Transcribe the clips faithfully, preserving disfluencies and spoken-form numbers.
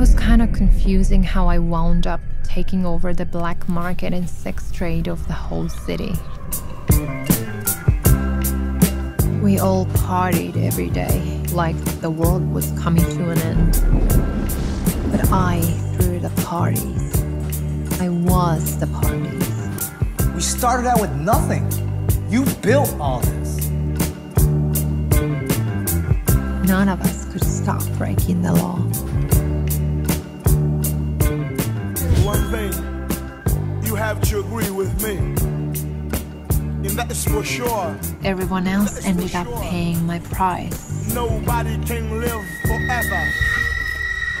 was kind of confusing how I wound up taking over the black market and sex trade of the whole city. We all partied every day, like the world was coming to an end. But I threw the parties. I was the parties. We started out with nothing. You built all this. None of us could stop breaking the law. In one thing, you have to agree with me. That is for sure. Everyone else ended up paying my price. Nobody can live forever.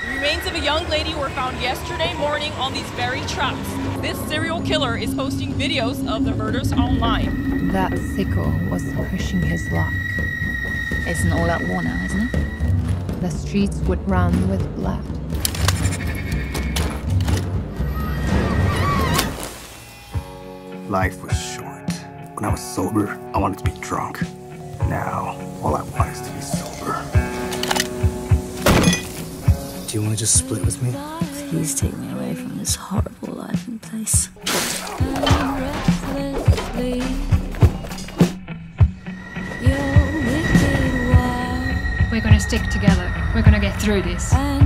The remains of a young lady were found yesterday morning on these very tracks. This serial killer is posting videos of the murders online. That sicko was pushing his luck. It's an all-out war now, isn't it? The streets would run with blood. Life was short. When I was sober, I wanted to be drunk. Now, all I want is to be sober. Do you want to just split with me? Please take me away from this horrible life and place. We're gonna stick together. We're gonna get through this. I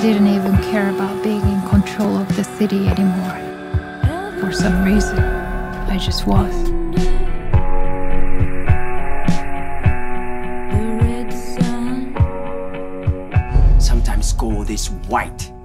didn't even care about being in control of the city anymore. For some reason, I just was. Sometimes go this white.